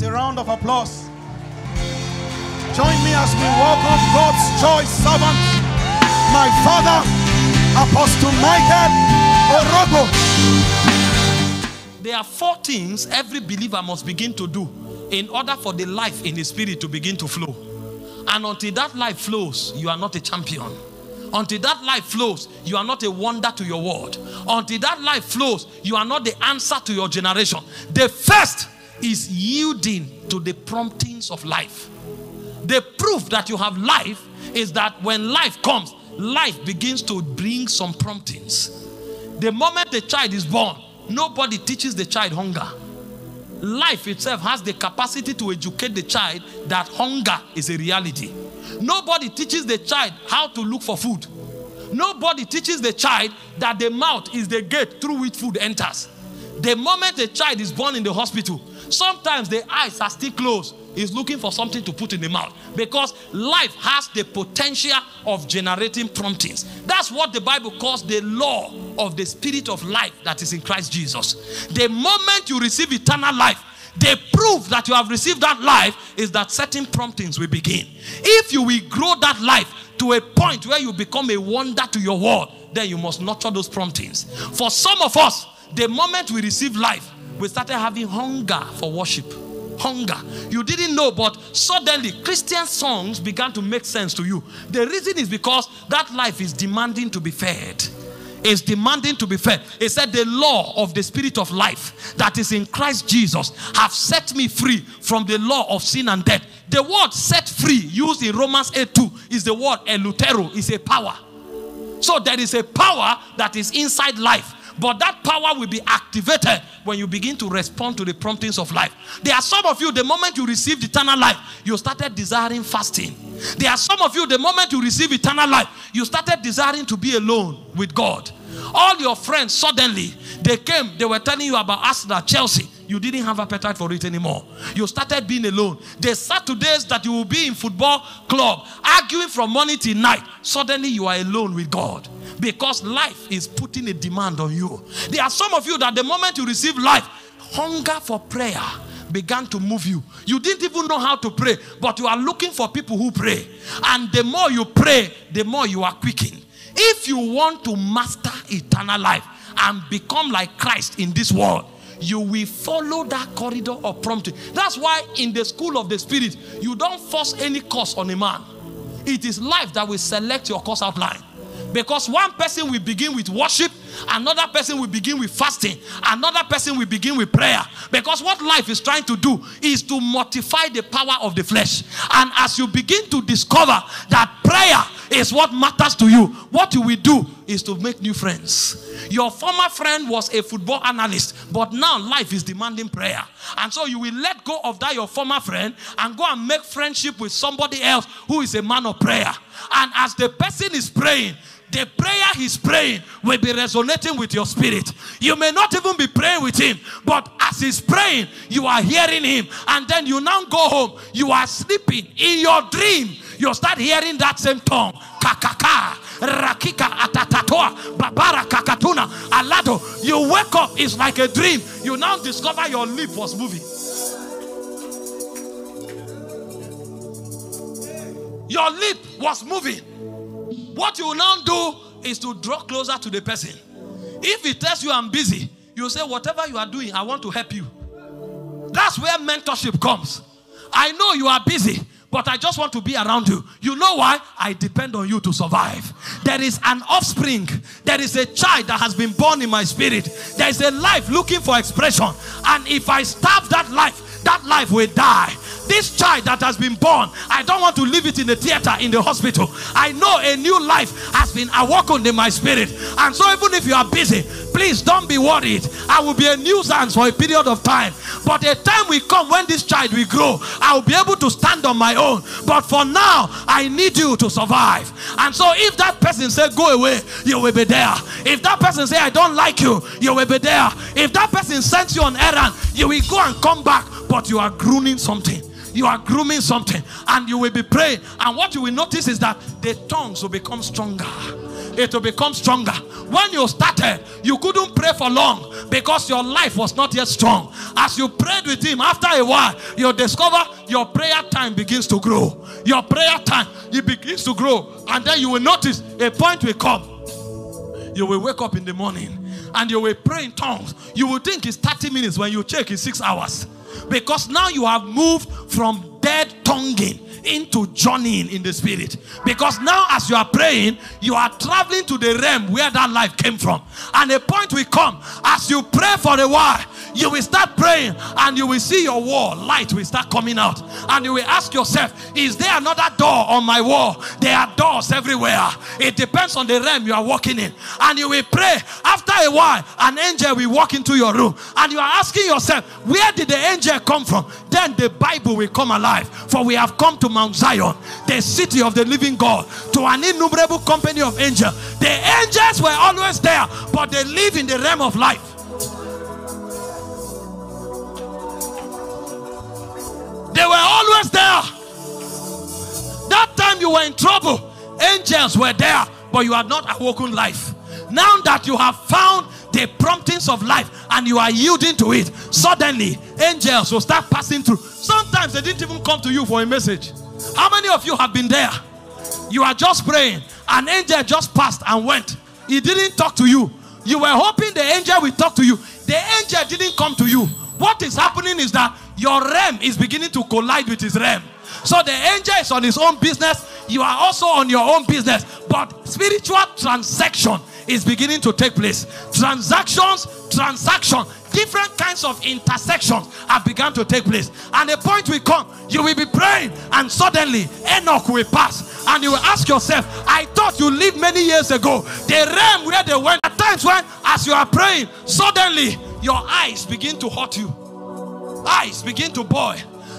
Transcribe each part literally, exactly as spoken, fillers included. with a round of applause. Join me as we welcome God's choice servant, my father, Apostle Michael Orokpo. There are four things every believer must begin to do in order for the life in the spirit to begin to flow. And until that life flows, you are not a champion. Until that life flows, you are not a wonder to your world. Until that life flows, you are not the answer to your generation. The first is yielding to the promptings of life. The proof that you have life is that when life comes, life begins to bring some promptings. The moment the child is born, nobody teaches the child hunger. Life itself has the capacity to educate the child that hunger is a reality. Nobody teaches the child how to look for food. Nobody teaches the child that the mouth is the gate through which food enters. The moment the child is born in the hospital, sometimes the eyes are still closed. He's looking for something to put in the mouth, because life has the potential of generating promptings. That's what the Bible calls the law of the spirit of life that is in Christ Jesus. The moment you receive eternal life, the proof that you have received that life is that certain promptings will begin. If you will grow that life to a point where you become a wonder to your world, then you must nurture those promptings. For some of us, the moment we receive life, we started having hunger for worship. Hunger. You didn't know, but suddenly Christian songs began to make sense to you. The reason is because that life is demanding to be fed. Is demanding to be fed. It said the law of the spirit of life that is in Christ Jesus have set me free from the law of sin and death. The word set free used in Romans eight two is the word elutero, is a power. So there is a power that is inside life, but that power will be activated when you begin to respond to the promptings of life. There are some of you, the moment you received eternal life, you started desiring fasting. There are some of you, the moment you receive eternal life, you started desiring to be alone with God. All your friends, suddenly, they came, they were telling you about Arsenal, Chelsea. You didn't have appetite for it anymore. You started being alone. The Saturdays that you will be in football club, arguing from morning till night, suddenly you are alone with God, because life is putting a demand on you. There are some of you that the moment you receive life, hunger for prayer began to move you. You didn't even know how to pray, but you are looking for people who pray. And the more you pray, the more you are quickened. If you want to master eternal life and become like Christ in this world, you will follow that corridor of prompting. That's why in the school of the spirit, you don't force any course on a man. It is life that will select your course outline. Because one person will begin with worship, another person will begin with fasting, another person will begin with prayer. Because what life is trying to do is to mortify the power of the flesh. And as you begin to discover that prayer is what matters to you, what you will do is to make new friends. Your former friend was a football analyst, but now life is demanding prayer. And so you will let go of that your former friend and go and make friendship with somebody else who is a man of prayer. And as the person is praying, the prayer he's praying will be resonating with your spirit. You may not even be praying with him, but as he's praying, you are hearing him. And then you now go home, you are sleeping. In your dream, you'll start hearing that same tongue. Kakaka, rakika, atatatoa, babara, kakatuna, alado. You wake up, it's like a dream. You now discover your lip was moving. Your lip was moving. What you now do is to draw closer to the person. If he tells you I'm busy, you say, whatever you are doing, I want to help you. That's where mentorship comes. I know you are busy, but I just want to be around you. You know why? I depend on you to survive. There is an offspring. There is a child that has been born in my spirit. There is a life looking for expression. And if I starve that life, that life will die. This child that has been born, I don't want to leave it in the theater, in the hospital. I know a new life has been awakened in my spirit. And so even if you are busy, please don't be worried. I will be a nuisance for a period of time. But a time will come when this child will grow. I will be able to stand on my own. But for now, I need you to survive. And so if that person says, go away, you will be there. If that person says, I don't like you, you will be there. If that person sends you on errand, you will go and come back. But you are grooming something. You are grooming something, and you will be praying. And what you will notice is that the tongues will become stronger. it will become stronger. When you started, you couldn't pray for long because your life was not yet strong. As you prayed with him, after a while, you discover your prayer time begins to grow. Your prayer time, it begins to grow. And then you will notice a point will come. You will wake up in the morning and you will pray in tongues. You will think it's thirty minutes. When you check, it's six hours. Because now you have moved from dead tonguing into journeying in the spirit. Because now as you are praying, you are traveling to the realm where that life came from. And a point will come, as you pray for a while, you will start praying and you will see your wall, light will start coming out. And you will ask yourself, is there another door on my wall? There are doors everywhere. It depends on the realm you are walking in. And you will pray. After a while, an angel will walk into your room. And you are asking yourself, where did the angel come from? Then the Bible will come alive. For we have come to Mount Zion, the city of the living God, to an innumerable company of angels. The angels were always there, but they live in the realm of life. They were always there. That time you were in trouble, angels were there, but you had not awoken life. Now that you have found the promptings of life and you are yielding to it, suddenly angels will start passing through. Sometimes they didn't even come to you for a message. How many of you have been there? You are just praying. An angel just passed and went. He didn't talk to you. You were hoping the angel will talk to you. The angel didn't come to you. What is happening is that your realm is beginning to collide with his realm. So the angel is on his own business. You are also on your own business. But spiritual transaction is beginning to take place. Transactions, transaction, different kinds of intersections have begun to take place. And a point will come, you will be praying and suddenly Enoch will pass. And you will ask yourself, I thought you lived many years ago. The realm where they went, at times when as you are praying, suddenly your eyes begin to hurt you. Eyes begin to boil.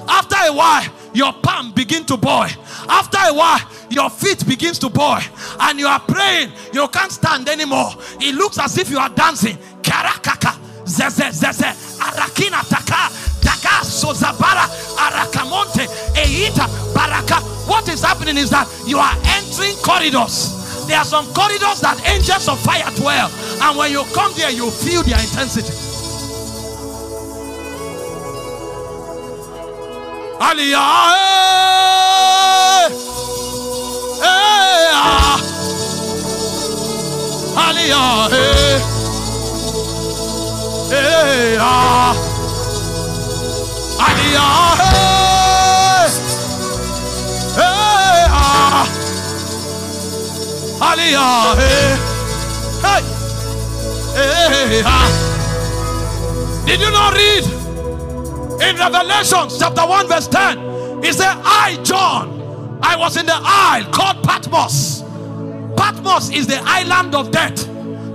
After a while, your palm begin to boil. After a while, your feet begins to boil. And you are praying, you can't stand anymore. It looks as if you are dancing. Karakaka, zeze, zeze, arakina taka, taka, sozabara, arakamonte, eita, baraka. What is happening is that you are entering corridors. There are some corridors that angels of fire dwell. And when you come there, you feel their intensity. Aliyah, eh, eh, ah. Aliyah, eh, eh, ah. Aliyah, eh, eh, ah. Aliyah, eh, eh, ah. Did you not read? In Revelation chapter one verse ten, he said, I, John, I was in the isle called Patmos. Patmos is the island of death,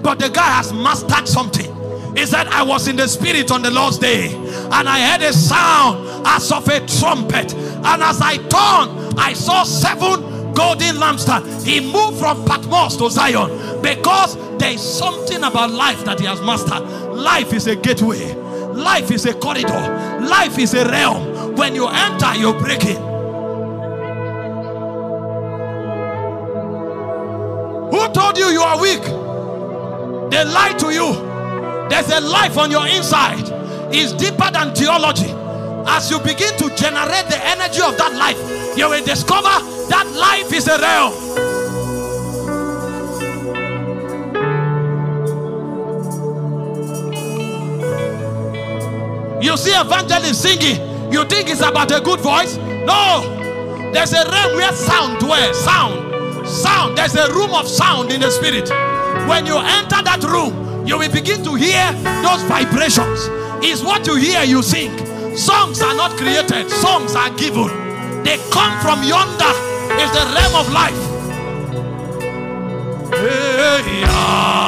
but the guy has mastered something. He said, I was in the spirit on the Lord's day, and I heard a sound as of a trumpet. And as I turned, I saw seven golden lampstands. He moved from Patmos to Zion because there is something about life that he has mastered. Life is a gateway. Life is a corridor. Life is a realm. When you enter, you break it. Who told you you are weak? They lied to you. There's a life on your inside. It's deeper than theology. As you begin to generate the energy of that life, you will discover that life is a realm. You see evangelists singing, you think it's about a good voice? No. There's a realm where sound dwells. Sound. Sound. There's a room of sound in the spirit. When you enter that room, you will begin to hear those vibrations. It's what you hear you sing. Songs are not created. Songs are given. They come from yonder. It's the realm of life. Hey, yeah.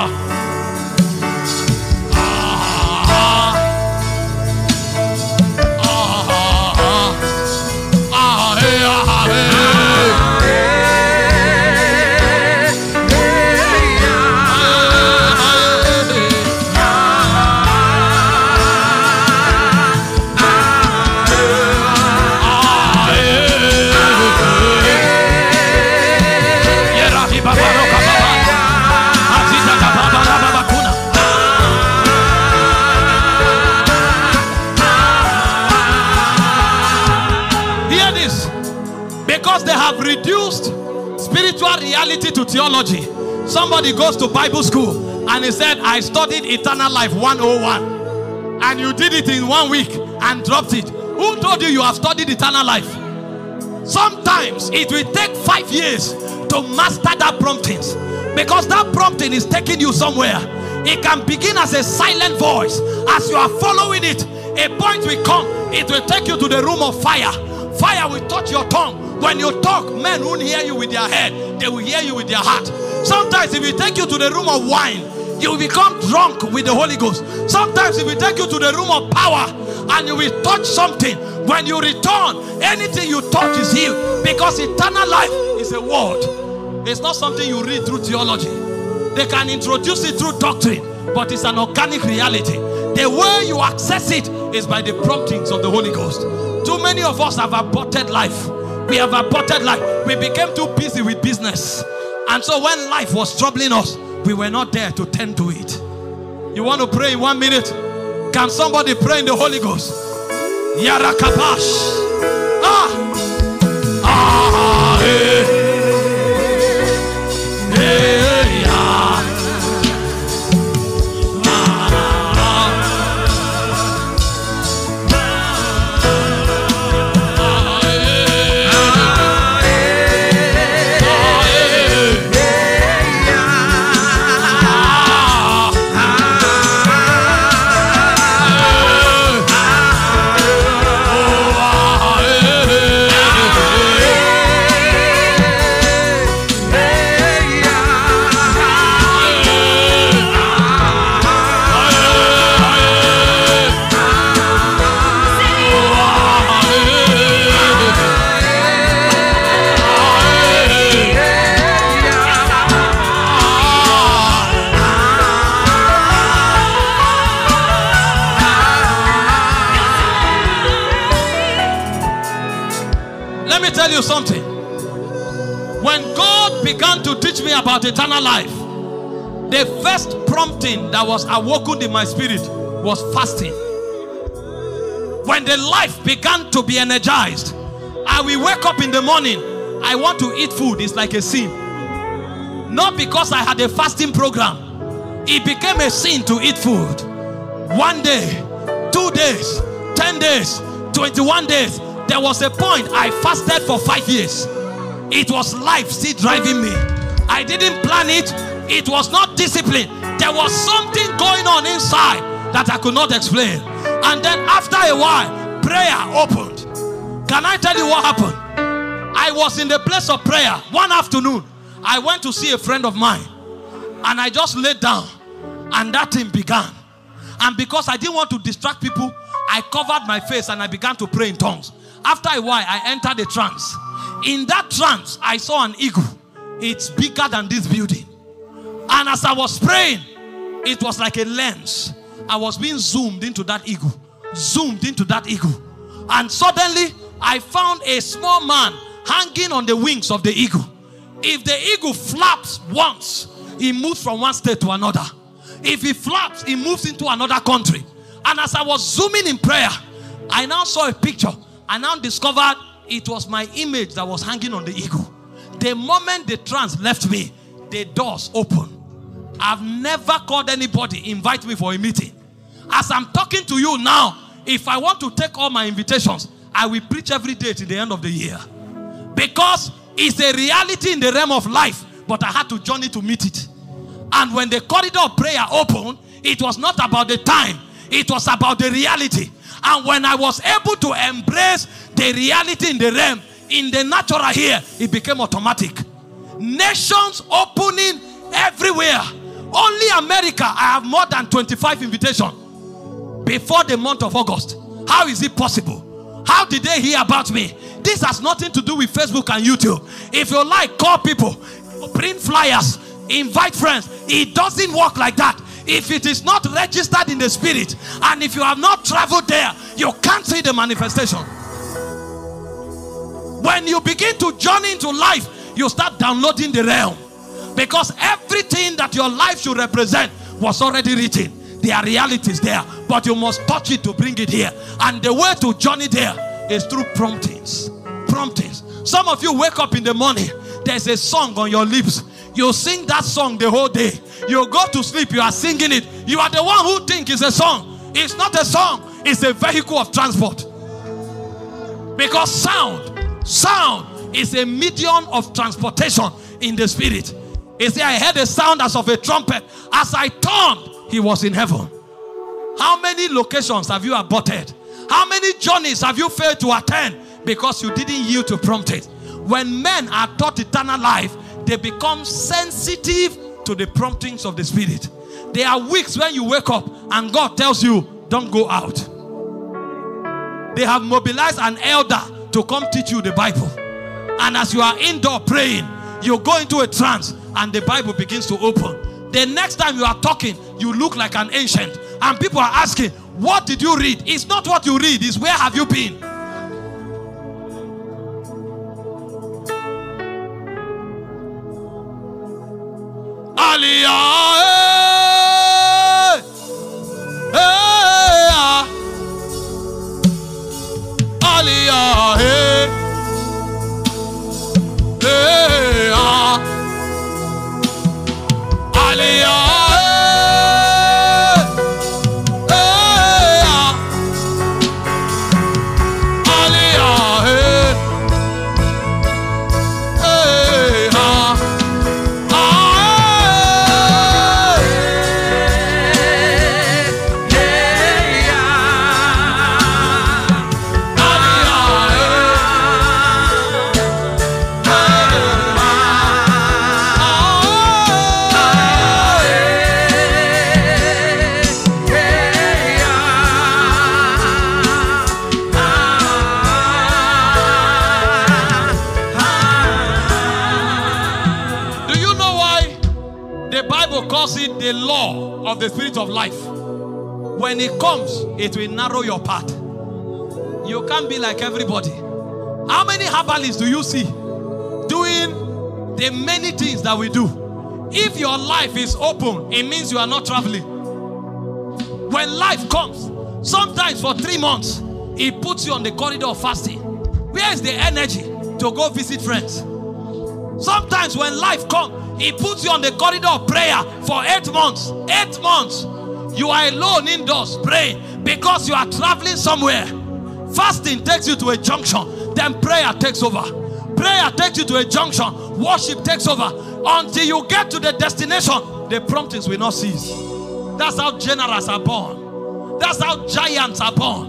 they have reduced spiritual reality to theology. Somebody goes to Bible school and he said, I studied eternal life one oh one, and you did it in one week and dropped it. Who told you you have studied eternal life? Sometimes it will take five years to master that prompting, because that prompting is taking you somewhere. It can begin as a silent voice. As you are following it, a point will come. It will take you to the room of fire. Fire will touch your tongue. When you talk, men won't hear you with their head. They will hear you with their heart. Sometimes it will take you to the room of wine. You will become drunk with the Holy Ghost. Sometimes it will take you to the room of power, and you will touch something. When you return, anything you touch is healed, because eternal life is a word. It's not something you read through theology. They can introduce it through doctrine, but it's an organic reality. The way you access it is by the promptings of the Holy Ghost. Too many of us have aborted life. We have aborted life. We became too busy with business. And so when life was troubling us, we were not there to tend to it. You want to pray in one minute? Can somebody pray in the Holy Ghost? Yarakabash. Ah. Ah. Hey. Hey. Something. When God began to teach me about eternal life, the first prompting that was awoken in my spirit was fasting. When the life began to be energized, I will wake up in the morning, I want to eat food. It's like a sin. Not because I had a fasting program. It became a sin to eat food. One day, two days, ten days, twenty-one days. There was a point I fasted for five years. It was life still driving me. I didn't plan it. It was not discipline. There was something going on inside that I could not explain. And then after a while, prayer opened. Can I tell you what happened? I was in the place of prayer one afternoon. I went to see a friend of mine, and I just laid down, and that thing began. And because I didn't want to distract people, I covered my face and I began to pray in tongues. After a while, I entered a trance. In that trance, I saw an eagle. It's bigger than this building. And as I was praying, it was like a lens. I was being zoomed into that eagle. Zoomed into that eagle. And suddenly, I found a small man hanging on the wings of the eagle. If the eagle flaps once, he moves from one state to another. If he flaps, he moves into another country. And as I was zooming in prayer, I now saw a picture. I now discovered it was my image that was hanging on the eagle. The moment the trance left me, the doors opened. I've never called anybody, invite me for a meeting. As I'm talking to you now, if I want to take all my invitations, I will preach every day till the end of the year. Because it's a reality in the realm of life, but I had to journey to meet it. And when the corridor of prayer opened, it was not about the time, it was about the reality. And when I was able to embrace the reality in the realm, in the natural here, it became automatic. Nations opening everywhere. Only America, I have more than twenty-five invitations before the month of August. How is it possible? How did they hear about me? This has nothing to do with Facebook and YouTube. If you like, call people, print flyers, invite friends. It doesn't work like that. If it is not registered in the spirit, and if you have not traveled there, you can't see the manifestation. When you begin to journey into life, you start downloading the realm, because everything that your life should represent was already written. There are realities there, but you must touch it to bring it here. And the way to journey there is through promptings. Promptings. Some of you wake up in the morning, there's a song on your lips. You sing that song the whole day. You go to sleep, you are singing it. You are the one who thinks it's a song. It's not a song. It's a vehicle of transport. Because sound, sound is a medium of transportation in the spirit. He said, I heard a sound as of a trumpet. As I turned, he was in heaven. How many locations have you aborted? How many journeys have you failed to attend? Because you didn't yield to prompt it. When men are taught eternal life, they become sensitive to the promptings of the spirit. There are weeks when you wake up and God tells you, don't go out. They have mobilized an elder to come teach you the Bible. And as you are indoor praying, you go into a trance and the Bible begins to open. The next time you are talking, you look like an ancient. And people are asking, what did you read? It's not what you read, it's where have you been? Aliyah, eh, eh, ah. Aliyah, eh, eh, ah. Aliyah. The law of the spirit of life, when it comes, it will narrow your path. You can't be like everybody. How many herbalists do you see doing the many things that we do? If your life is open, it means you are not traveling. When life comes, sometimes for three months, it puts you on the corridor of fasting. Where is the energy to go visit friends? Sometimes when life comes, it puts you on the corridor of prayer for eight months. Eight months. You are alone indoors praying because you are traveling somewhere. Fasting takes you to a junction. Then prayer takes over. Prayer takes you to a junction. Worship takes over. Until you get to the destination, the promptings will not cease. That's how generals are born. That's how giants are born.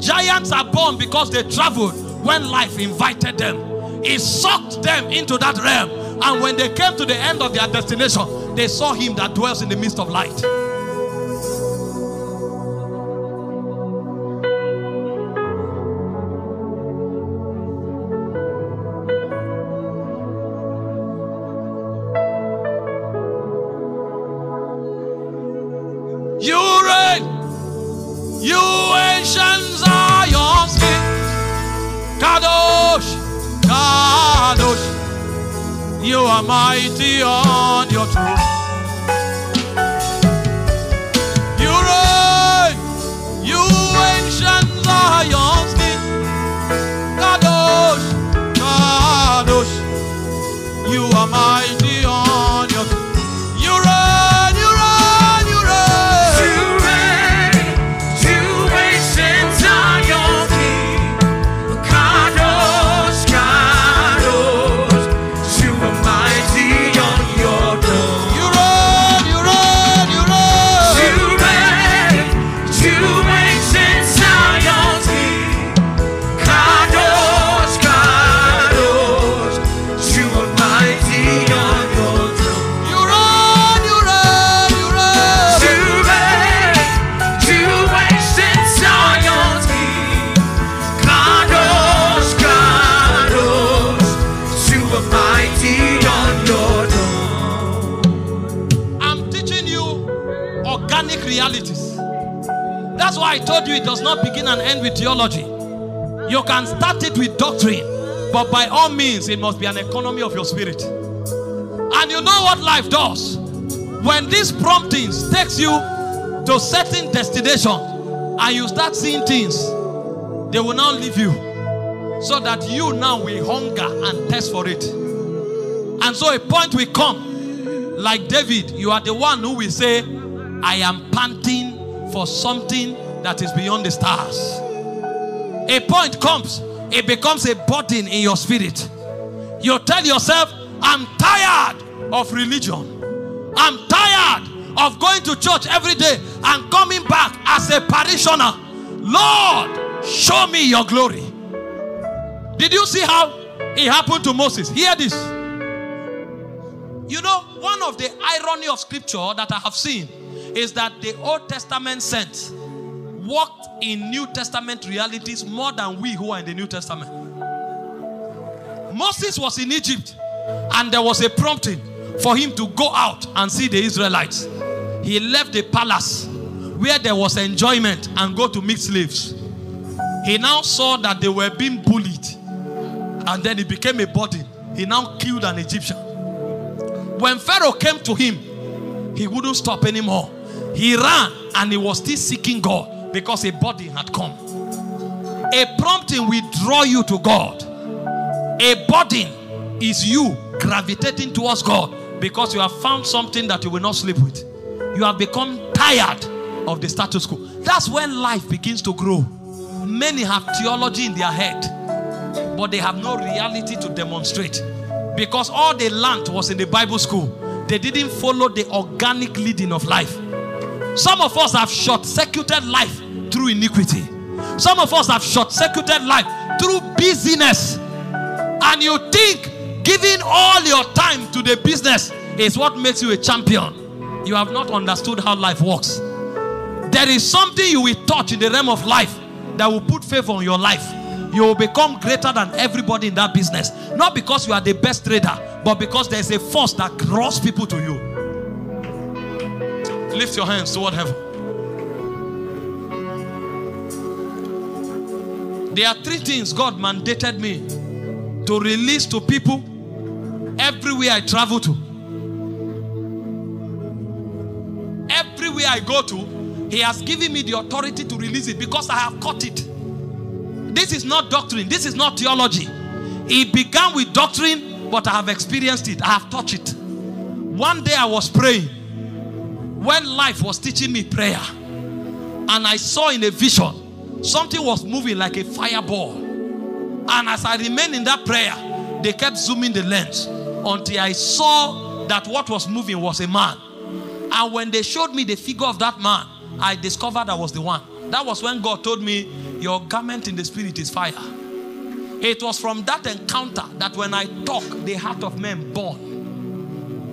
Giants are born because they traveled when life invited them. It sucked them into that realm. And when they came to the end of their destination, they saw him that dwells in the midst of light. You reign, you ancients are your skin. Kadosh, Kadosh. You are mighty on your throne. You reign, you ancient Zion's King. Kadosh, Kadosh, you are mighty on your throne. You reign, you reign, you reign. You reign, you ancient Zion's King. Kadosh, Kadosh. I told you it does not begin and end with theology. You can start it with doctrine, but by all means it must be an economy of your spirit. And you know what life does? When these promptings takes you to certain destinations and you start seeing things, they will not leave you. so that you now will hunger and thirst for it. And so a point will come, like David, you are the one who will say, I am panting for something that is beyond the stars. A point comes, it becomes a burden in your spirit. You tell yourself, I'm tired of religion. I'm tired of going to church every day and coming back as a parishioner. Lord, show me your glory. Did you see how it happened to Moses? Hear this. You know, one of the irony of scripture that I have seen is that the Old Testament saints walked in New Testament realities more than we who are in the New Testament. Moses was in Egypt and there was a prompting for him to go out and see the Israelites. He left the palace where there was enjoyment and go to meet slaves. He now saw that they were being bullied, and then it became a burden. He now killed an Egyptian. When Pharaoh came to him, he wouldn't stop anymore. He ran, and he was still seeking God because a burden had come. A prompting will draw you to God. A burden is you gravitating towards God because you have found something that you will not sleep with. You have become tired of the status quo. That's when life begins to grow. Many have theology in their head, but they have no reality to demonstrate because all they learned was in the Bible school. They didn't follow the organic leading of life. Some of us have short-circuited life through iniquity. Some of us have short-circuited life through busyness. And you think giving all your time to the business is what makes you a champion. You have not understood how life works. There is something you will touch in the realm of life that will put favor on your life. You will become greater than everybody in that business. Not because you are the best trader, but because there is a force that draws people to you. Lift your hands toward heaven. There are three things God mandated me to release to people everywhere I travel to. Everywhere I go to, He has given me the authority to release it because I have caught it. This is not doctrine. This is not theology. It began with doctrine, but I have experienced it. I have touched it. One day I was praying when life was teaching me prayer. And I saw in a vision, something was moving like a fireball. And as I remained in that prayer, they kept zooming the lens until I saw that what was moving was a man. And when they showed me the figure of that man, I discovered I was the one. That was when God told me, your garment in the spirit is fire. It was from that encounter that when I talk, the heart of men burn.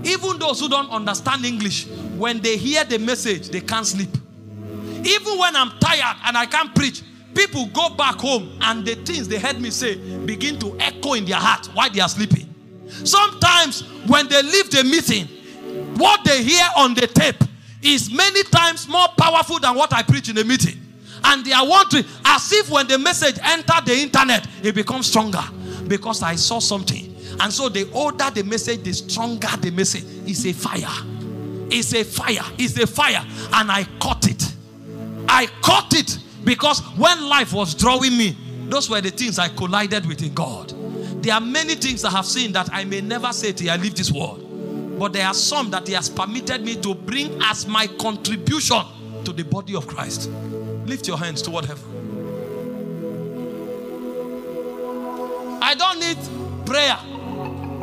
Even those who don't understand English, when they hear the message, they can't sleep. Even when I'm tired and I can't preach, people go back home and the things they heard me say begin to echo in their heart while they are sleeping. Sometimes when they leave the meeting, what they hear on the tape is many times more powerful than what I preach in the meeting. And they are wondering, as if when the message entered the internet, it becomes stronger because I saw something. And so the older the message, the stronger the message. It's a fire. It's a fire. It's a fire. And I caught it. I caught it because when life was drawing me, those were the things I collided with in God. There are many things I have seen that I may never say till I leave this world. But there are some that He has permitted me to bring as my contribution to the body of Christ. Lift your hands toward heaven. I don't need prayer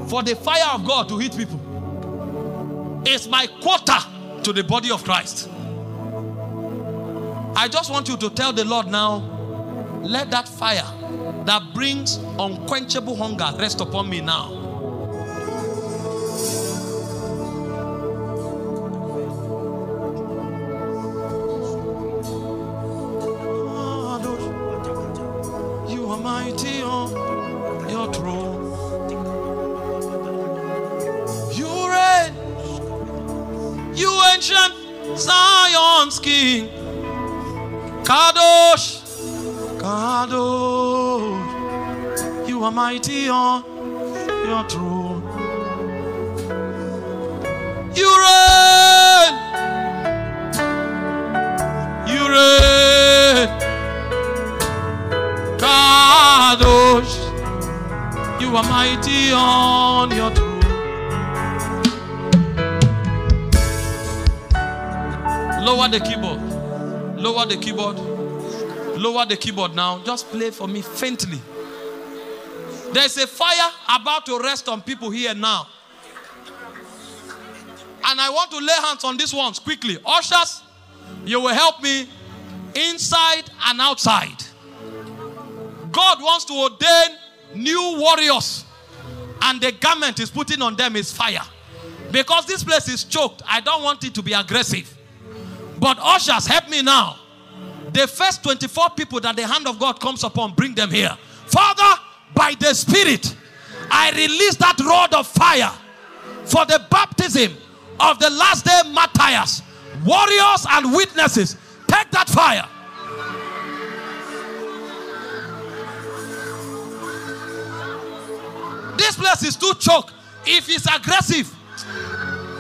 for the fire of God to hit people. It's my quota to the body of Christ. I just want you to tell the Lord now, let that fire that brings unquenchable hunger rest upon me now. Zion's King, Kadosh, Kadosh, you are mighty on your throne. You reign, you reign, Kadosh. You are mighty on your throne. Lower the keyboard. Lower the keyboard. Lower the keyboard now. Just play for me faintly. There's a fire about to rest on people here now. And I want to lay hands on these ones quickly. Ushers, you will help me inside and outside. God wants to ordain new warriors. And the garment is putting on them is fire. Because this place is choked. I don't want it to be aggressive. But ushers, help me now. The first twenty-four people that the hand of God comes upon, bring them here. Father, by the Spirit, I release that rod of fire for the baptism of the last day martyrs, warriors and witnesses. Take that fire. This place is too choked. If it's aggressive,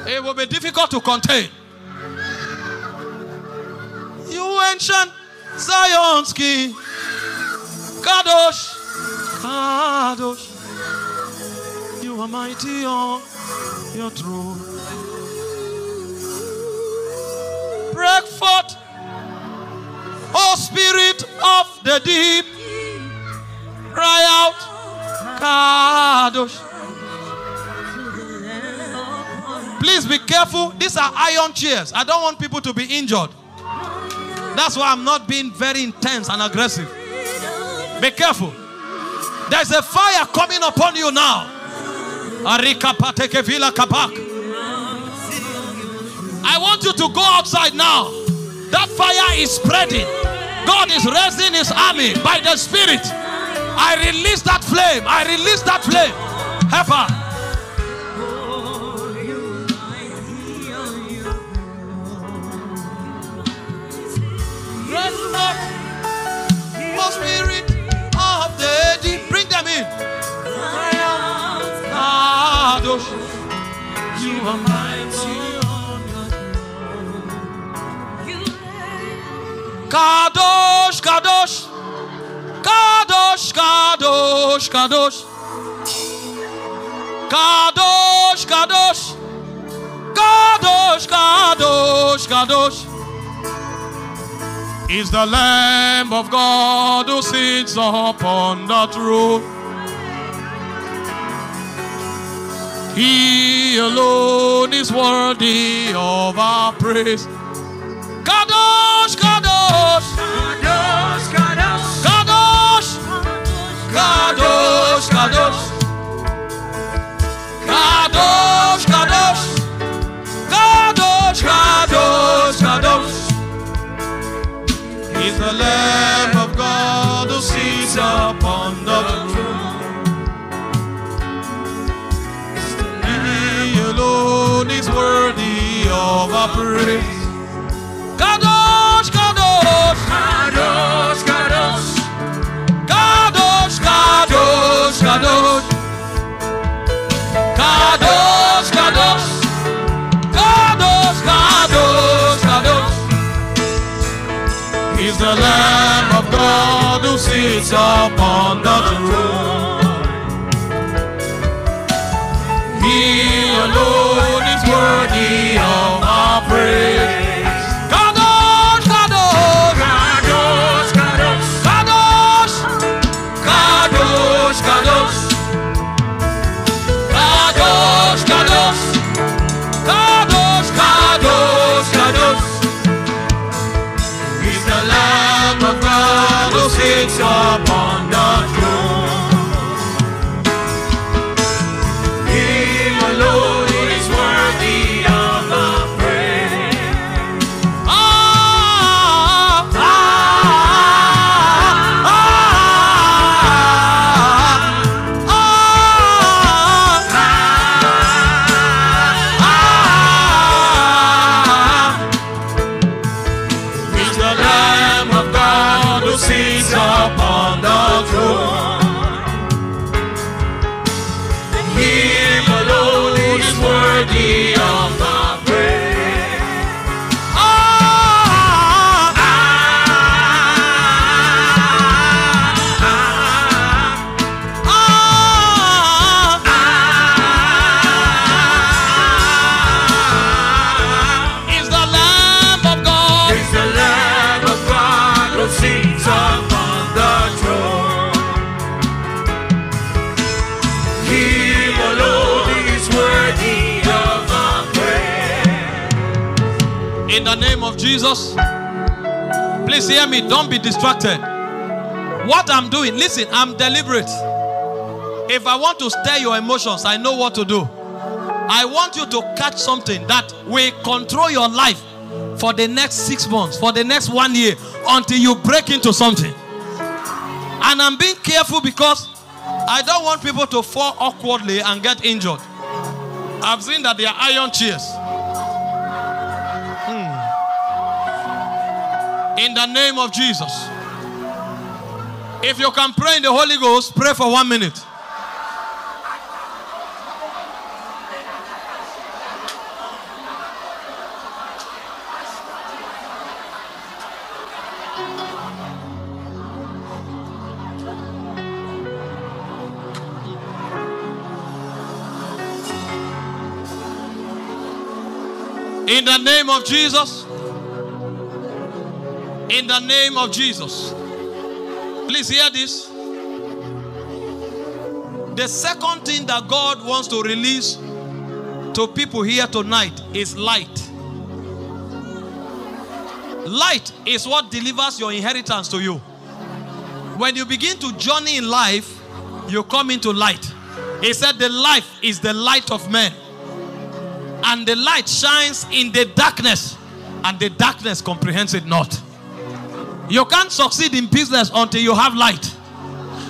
it will be difficult to contain. You ancient Zion's king, Kadosh, Kadosh, you are mighty on your throne. Break forth, O Spirit of the deep, cry out, Kadosh. Please be careful. These are iron chairs. I don't want people to be injured. That's why I'm not being very intense and aggressive. Be careful. There's a fire coming upon you now. I want you to go outside now. That fire is spreading. God is raising his army by the Spirit. I release that flame. I release that flame. Heifer. Spirit of the deep, bring them in. You are mighty on your throne. Kadosh, Kadosh, Kadosh, Kadosh, Kadosh, Kadosh, Kadosh, Kadosh, Kadosh, Kadosh. Is the Lamb of God who sits upon the throne. He alone is worthy of our praise. Kadosh, Kadosh, Kadosh, Kadosh, Kadosh, Kadosh, Kadosh, Kadosh, Kadosh, Kadosh, Kadosh. Is the Lamb of God who sits upon the throne. He alone is worthy of our praise. Kadosh, Kadosh, Kadosh, Kadosh, Kadosh, Kadosh, Kadosh, Kadosh, Kadosh, Kadosh, Kadosh, Kadosh. Is the Lamb of God who sits upon the throne. He alone is worthy of our praise. Kadosh, Kadosh, Kadosh, Kadosh, Kadosh, Kadosh, Kadosh, Kadosh, Kadosh, Kadosh, Kadosh, Kadosh. The Lamb of God who sits upon the throne. He alone is worthy of our praise. Ah, ah, ah, ah, ah, ah, ah, ah. Is the Lamb sits upon the throne. Him alone is worthy of our praise. Ah, ah, ah, ah, ah, ah, the name of Jesus. Please hear me. Don't be distracted. What I'm doing, listen, I'm deliberate. If I want to stir your emotions, I know what to do. I want you to catch something that will control your life for the next six months, for the next one year, until you break into something. And I'm being careful because I don't want people to fall awkwardly and get injured. I've seen that they are iron chairs. Hmm. In the name of Jesus. If you can pray in the Holy Ghost, pray for one minute. In the name of Jesus. In the name of Jesus. Please hear this. The second thing that God wants to release to people here tonight is light. Light is what delivers your inheritance to you. When you begin to journey in life, you come into light. He said the life is the light of men. And the light shines in the darkness, and the darkness comprehends it not. You can't succeed in business until you have light.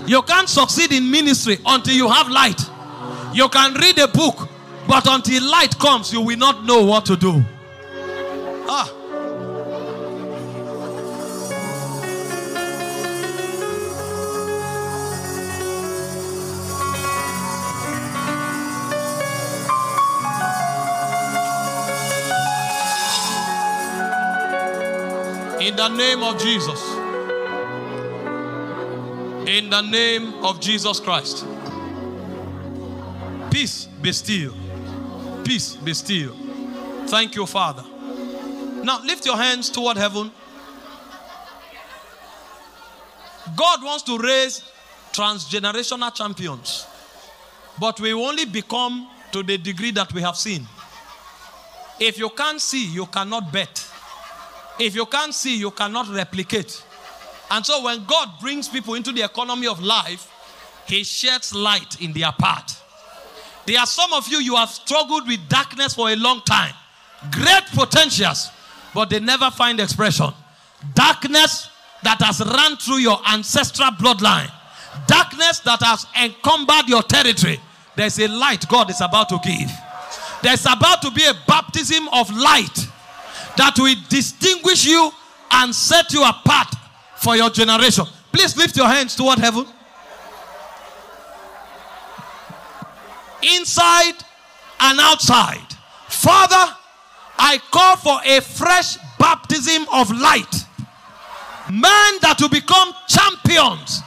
You can't succeed in ministry until you have light. You can read a book, but until light comes, you will not know what to do. Ah. In the name of Jesus. In the name of Jesus Christ. Peace be still. Peace be still. Thank you, Father. Now lift your hands toward heaven. God wants to raise transgenerational champions, but we only become to the degree that we have seen. If you can't see, you cannot bet. If you can't see, you cannot replicate. And so when God brings people into the economy of life, he sheds light in their path. There are some of you, you have struggled with darkness for a long time. Great potentials, but they never find expression. Darkness that has run through your ancestral bloodline. Darkness that has encumbered your territory. There's a light God is about to give. There's about to be a baptism of light that will distinguish you and set you apart for your generation. Please lift your hands toward heaven. Inside and outside. Father, I call for a fresh baptism of light. Men that will become champions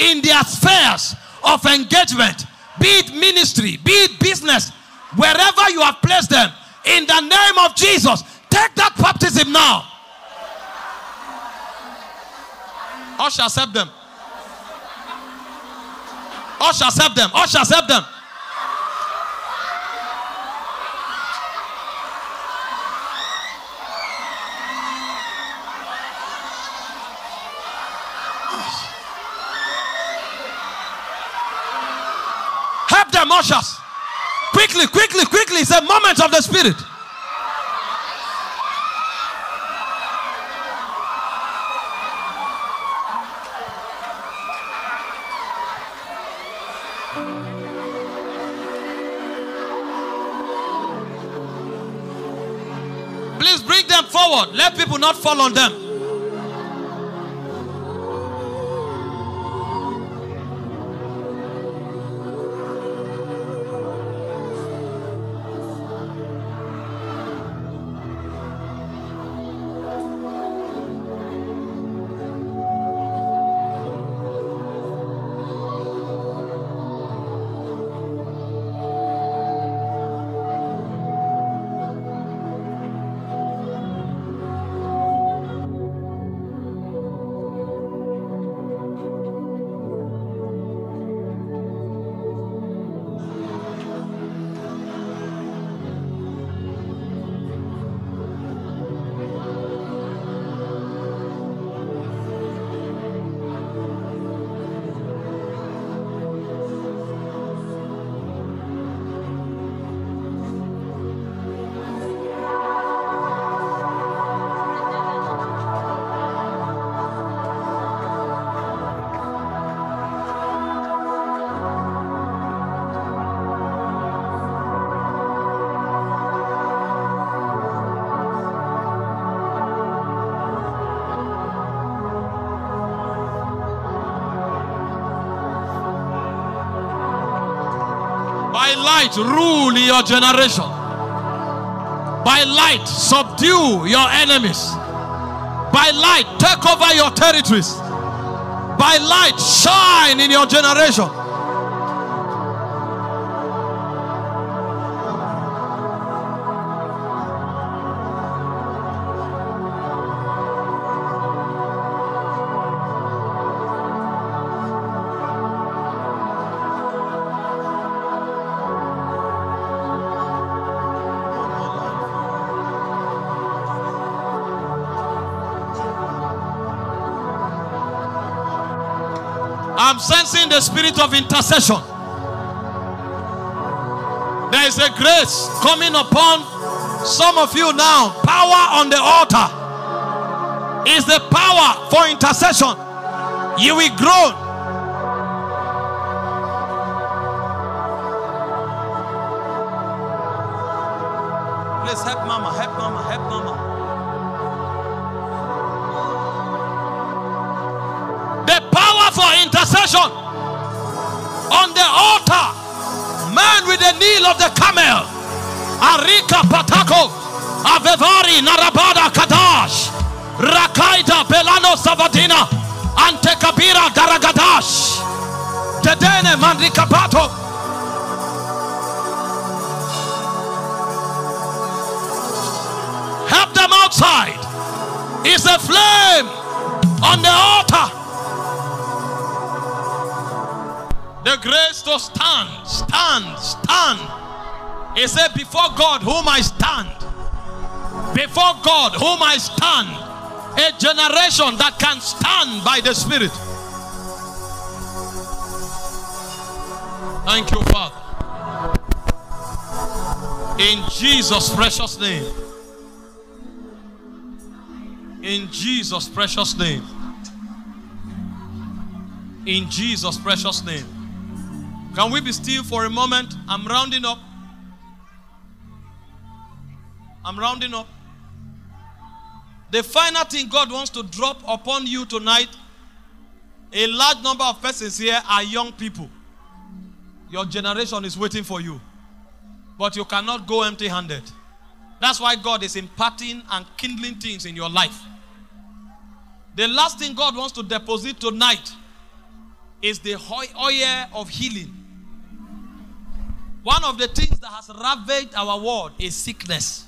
in their spheres of engagement. Be it ministry, be it business, wherever you have placed them. In the name of Jesus. Take that baptism now. Usher, accept them. Usher, accept them. Usher, accept them. Help them, ushers. Quickly, quickly, quickly. It's a moment of the Spirit. Forward. Let people not fall on them. By light, rule your generation. By light, subdue your enemies. By light, take over your territories. By light, shine in your generation. I'm sensing the spirit of intercession. There is a grace coming upon some of you now. Power on the altar is the power for intercession. You will groan. Please help mama, help mama, help mama. For intercession on the altar, man with the kneel of the camel, Arika Patako, Avevari Narabada Kadash, Rakaida Belano Savadina, Ante Kabira Garagadash, Tedene Mandrika Pato. Help them outside. It's a flame on the altar. The grace to stand, stand, stand. He said, before God whom I stand. Before God whom I stand. A generation that can stand by the Spirit. Thank you, Father. In Jesus' precious name. In Jesus' precious name. In Jesus' precious name. Can we be still for a moment? I'm rounding up. I'm rounding up. The final thing God wants to drop upon you tonight, a large number of persons here are young people. Your generation is waiting for you. But you cannot go empty-handed. That's why God is imparting and kindling things in your life. The last thing God wants to deposit tonight is the oil of healing. One of the things that has ravaged our world is sickness.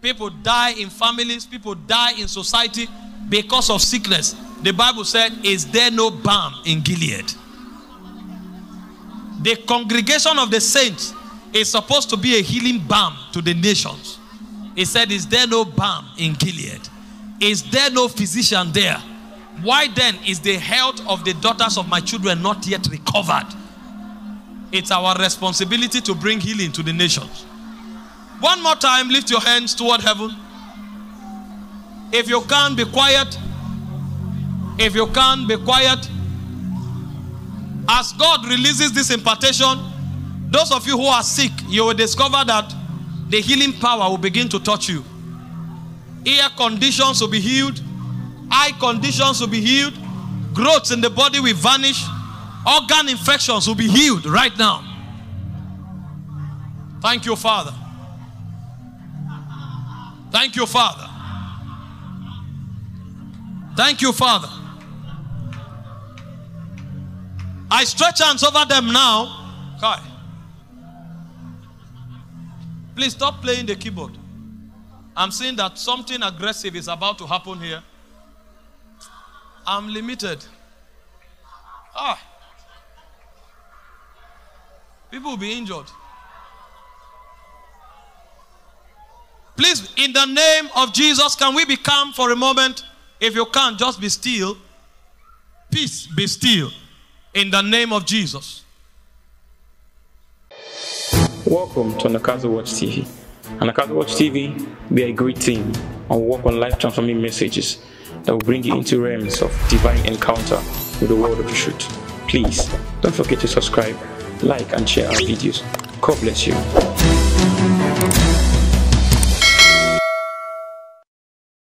People die in families, people die in society because of sickness. The Bible said, is there no balm in Gilead? The congregation of the saints is supposed to be a healing balm to the nations. It said, is there no balm in Gilead? Is there no physician there? Why then is the health of the daughters of my children not yet recovered? It's our responsibility to bring healing to the nations. One more time, lift your hands toward heaven. If you can, be quiet. If you can, be quiet. As God releases this impartation, those of you who are sick, you will discover that the healing power will begin to touch you. Ear conditions will be healed. Eye conditions will be healed. Growths in the body will vanish. Organ infections will be healed right now. Thank you, Father. Thank you, Father. Thank you, Father. I stretch hands over them now. Kai. Please stop playing the keyboard. I'm seeing that something aggressive is about to happen here. I'm limited. Ah. People will be injured. Please, in the name of Jesus, can we be calm for a moment? If you can't, just be still. Peace, be still. In the name of Jesus. Welcome to Anakazo Watch T V. Anakazo Watch T V, we are a great team and work on life-transforming messages that will bring you into realms of divine encounter with the world of truth. Please, don't forget to subscribe, like and share our videos. God bless you.